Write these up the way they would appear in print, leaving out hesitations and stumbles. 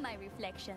My reflection.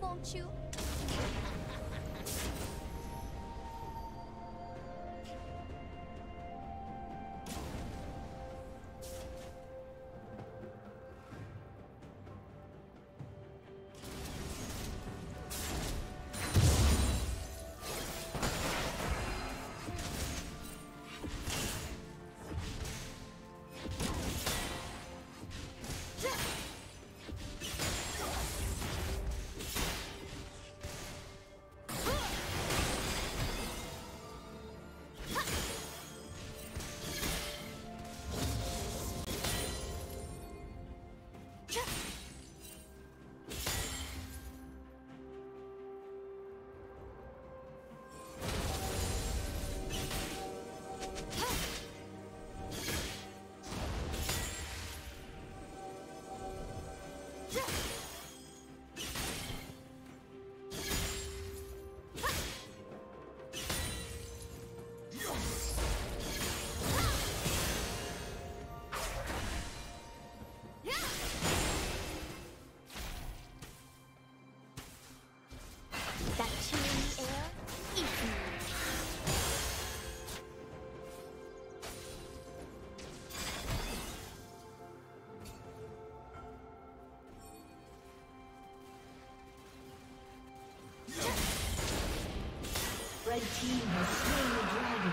Won't you? Red team has slain the dragon.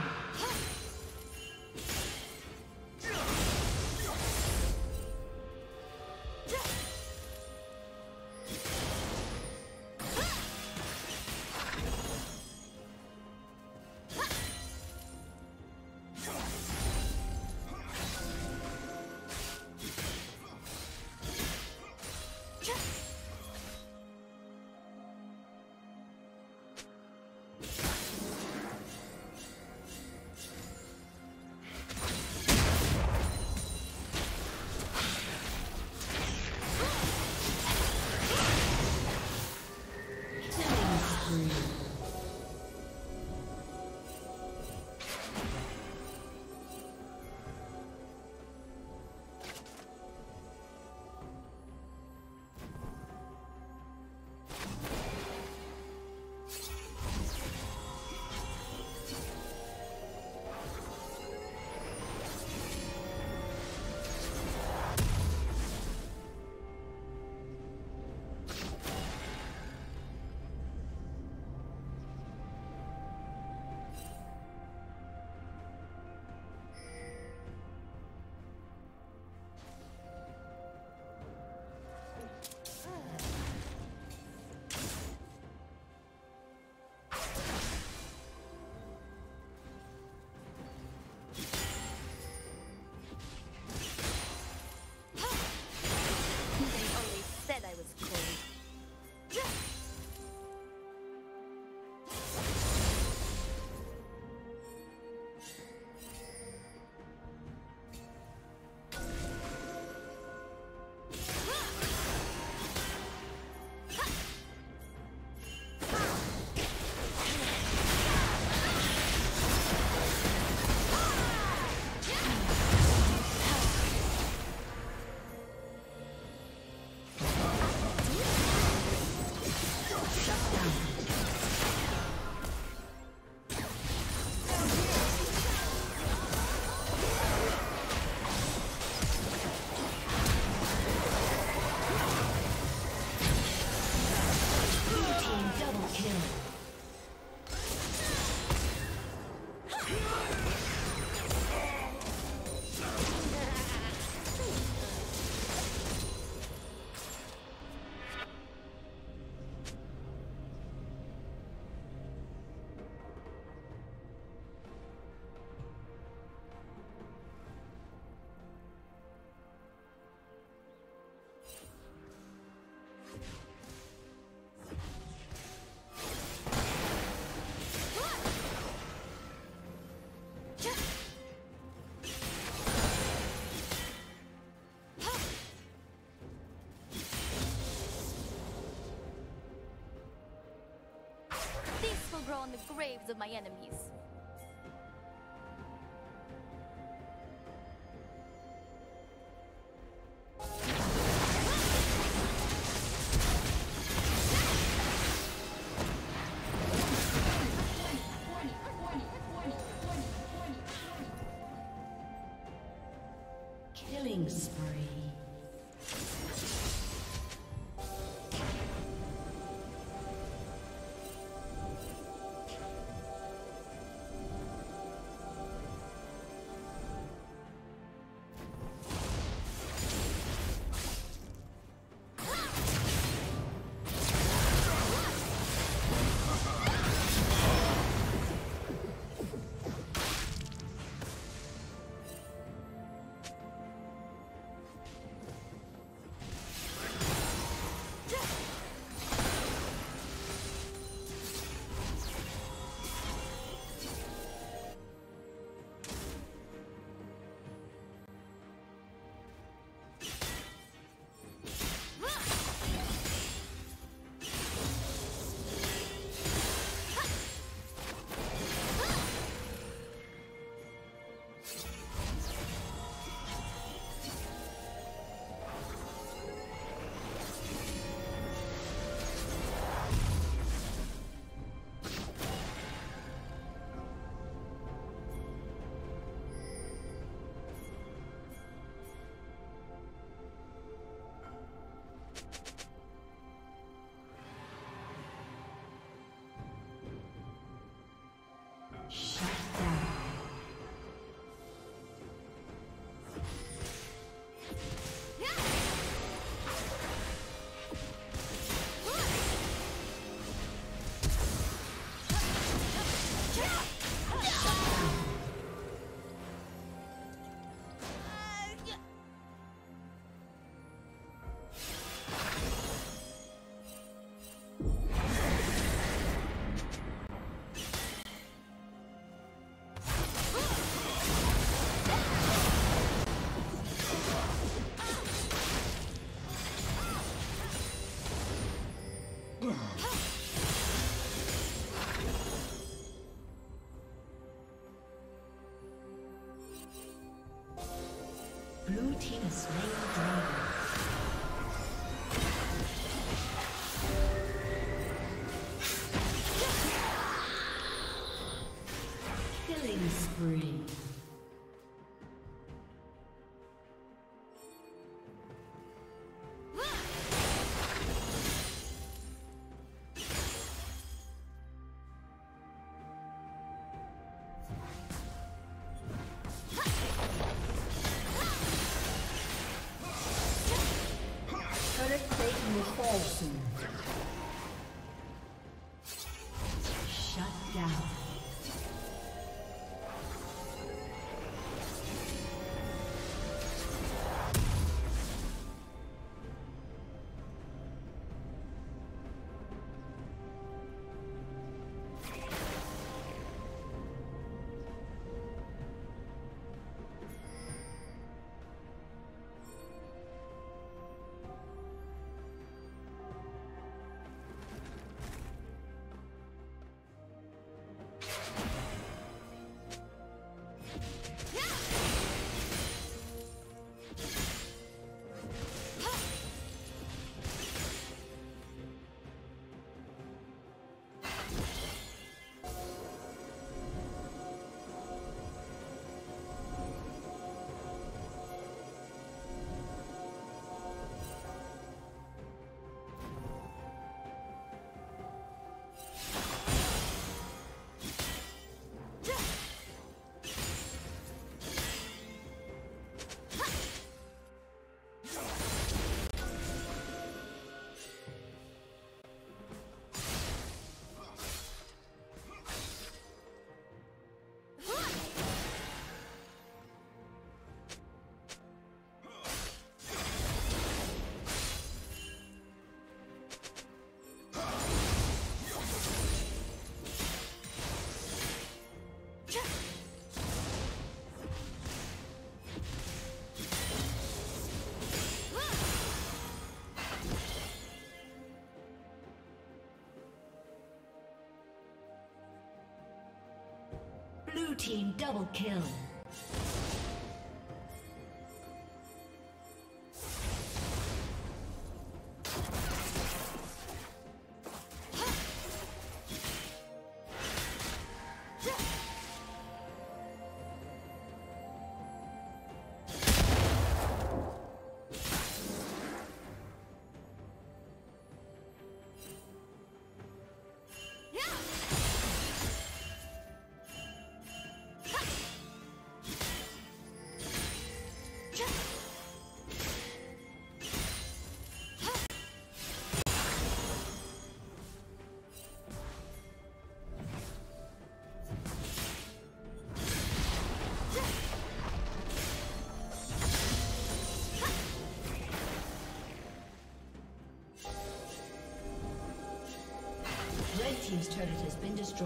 grow on the graves of my enemies. Killing spree. Blue team is slain the dragon. Killing spree. team double kill. Team's turret has been destroyed.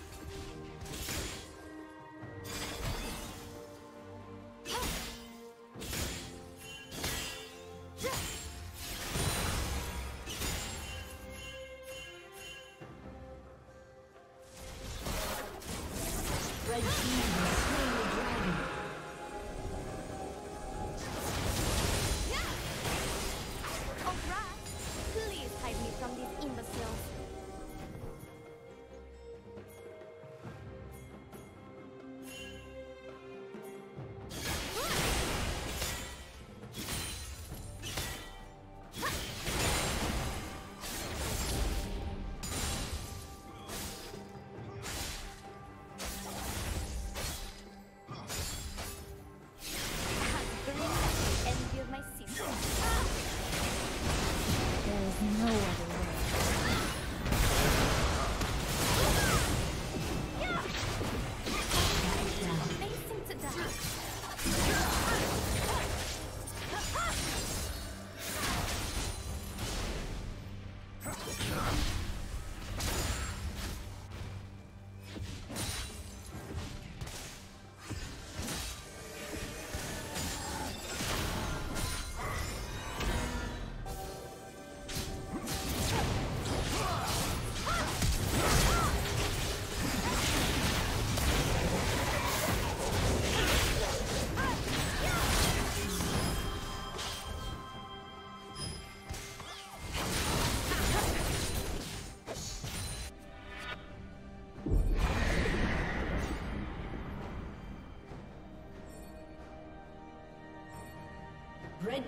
Red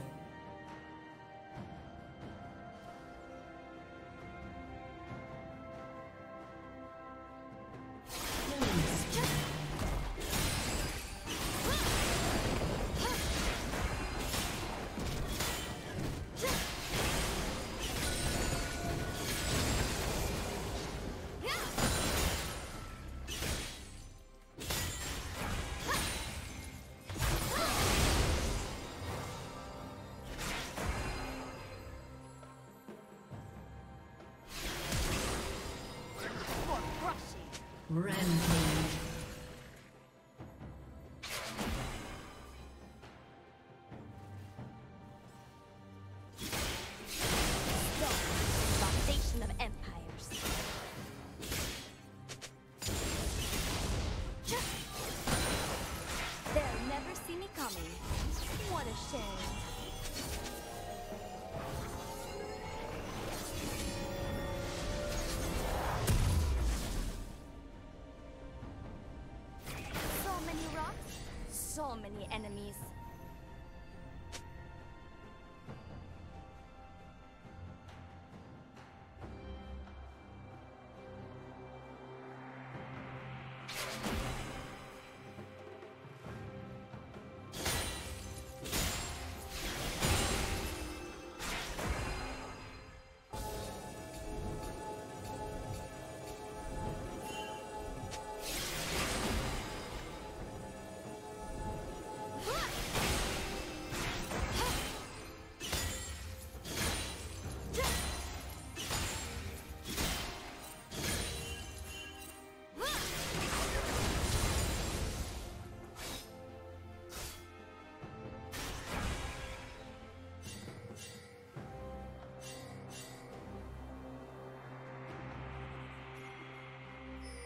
Rampage. So many enemies.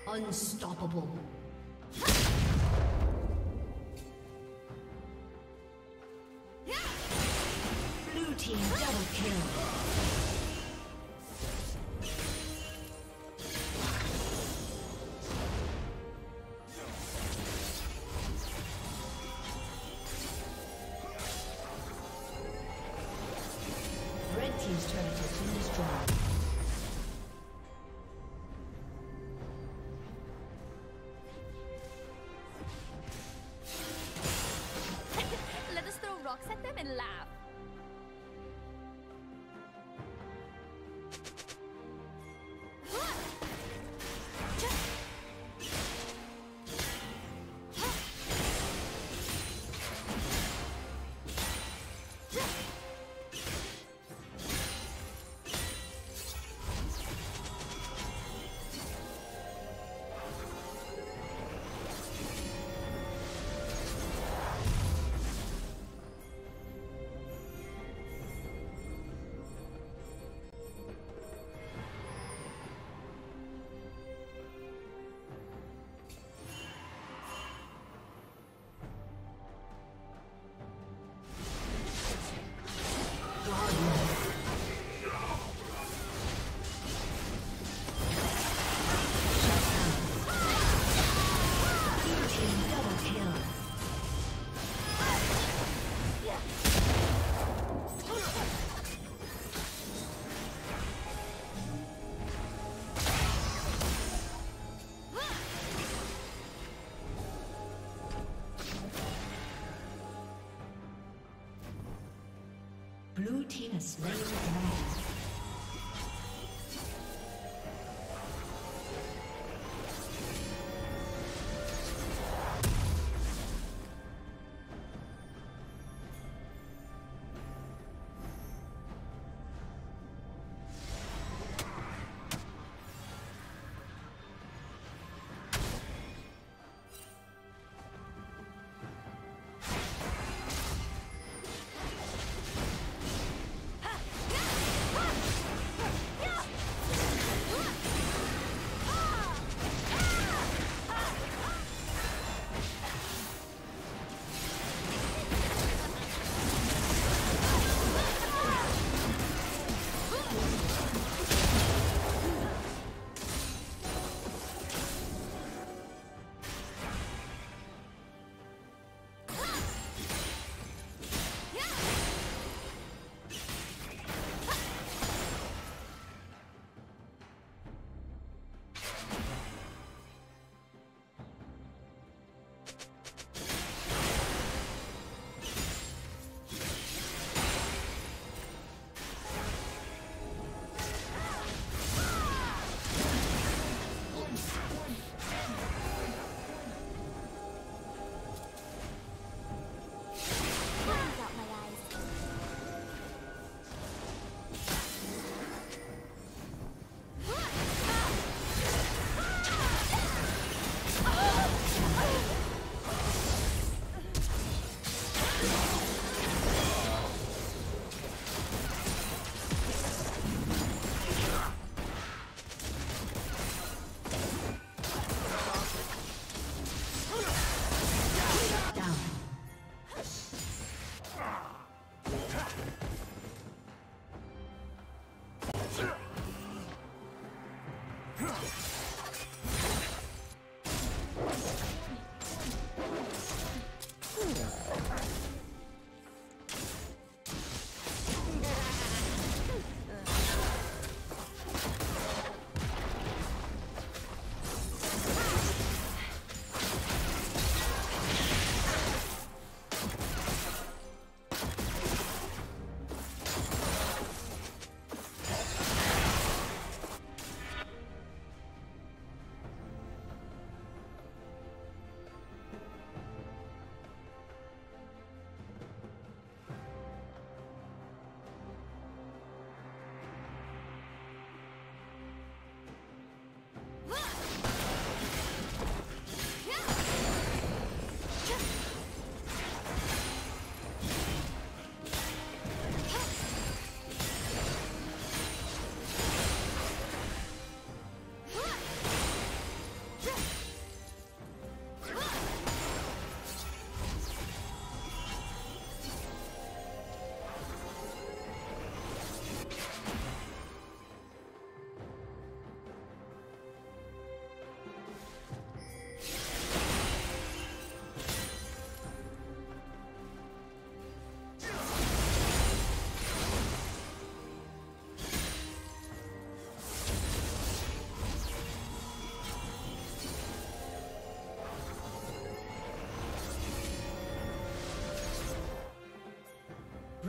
Unstoppable. Blue team double kill. Blue team has slain the dragon.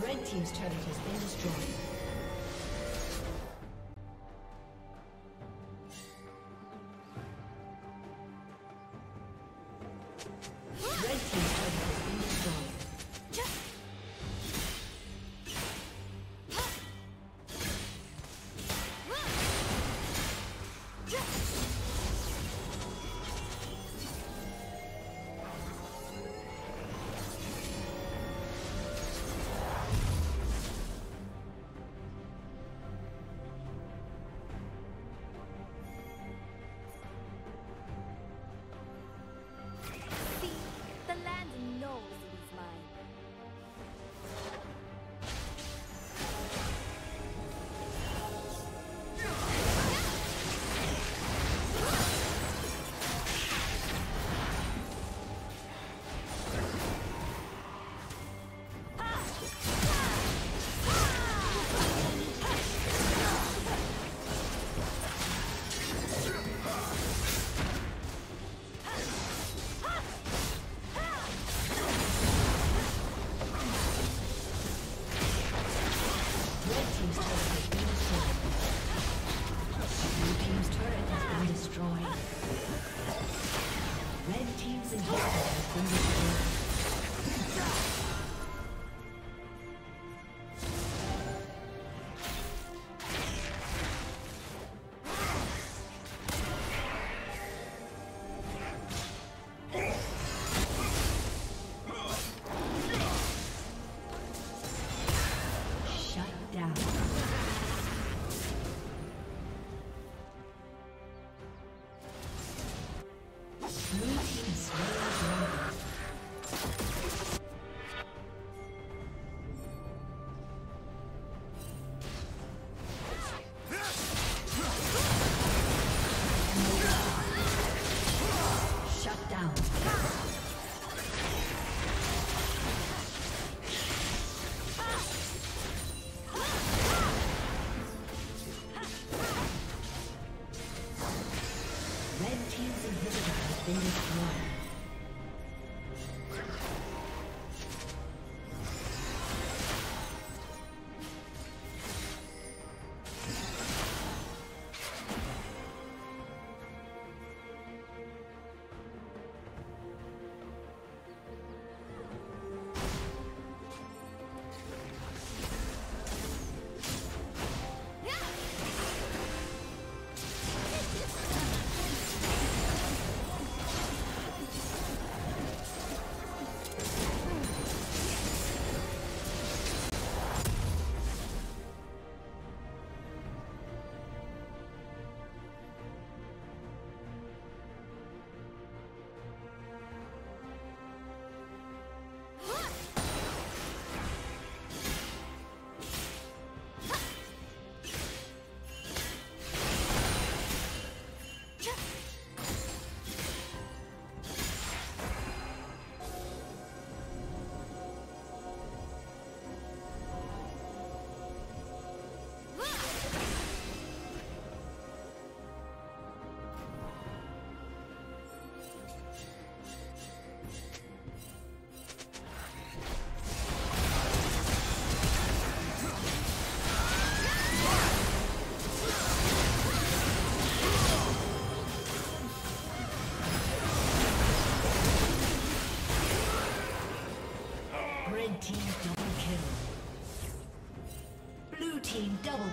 Red Team's turret has been destroyed.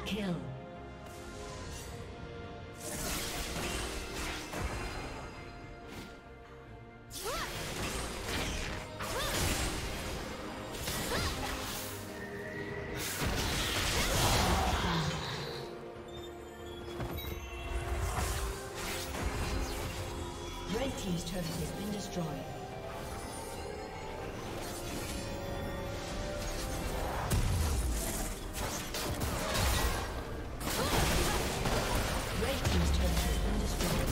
Kill. Red Team's turret has been destroyed. Red Team's turret has been destroyed.